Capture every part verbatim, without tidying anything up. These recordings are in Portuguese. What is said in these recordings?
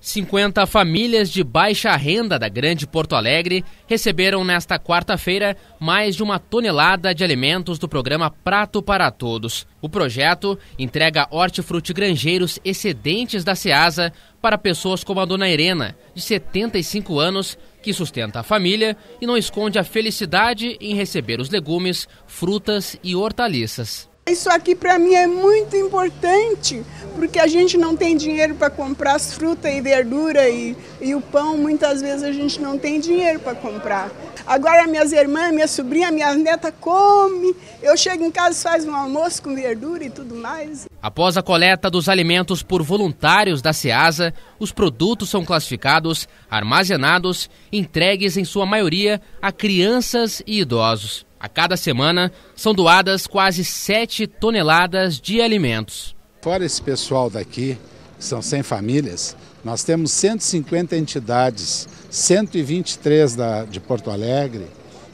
cinquenta famílias de baixa renda da Grande Porto Alegre receberam nesta quarta-feira mais de uma tonelada de alimentos do programa Prato para Todos. O projeto entrega hortifrutigranjeiros excedentes da Ceasa para pessoas como a dona Irena, de setenta e cinco anos, que sustenta a família e não esconde a felicidade em receber os legumes, frutas e hortaliças. Isso aqui para mim é muito importante, porque a gente não tem dinheiro para comprar as frutas e verdura e, e o pão, muitas vezes a gente não tem dinheiro para comprar. Agora minhas irmãs, minha sobrinha, minha neta come, eu chego em casa e faço um almoço com verdura e tudo mais. Após a coleta dos alimentos por voluntários da Ceasa, os produtos são classificados, armazenados, entregues em sua maioria a crianças e idosos. A cada semana, são doadas quase sete toneladas de alimentos. Fora esse pessoal daqui, que são cem famílias, nós temos cento e cinquenta entidades, cento e vinte e três da, de Porto Alegre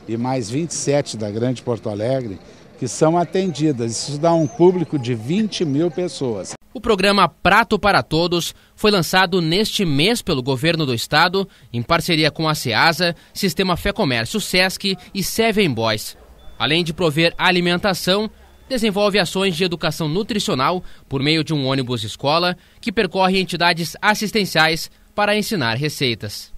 e mais vinte e sete da Grande Porto Alegre, que são atendidas. Isso dá um público de vinte mil pessoas. O programa Prato para Todos foi lançado neste mês pelo governo do estado, em parceria com a Ceasa, Sistema Fé Comércio, SESC e Seven Boys. Além de prover alimentação, desenvolve ações de educação nutricional por meio de um ônibus escola que percorre entidades assistenciais para ensinar receitas.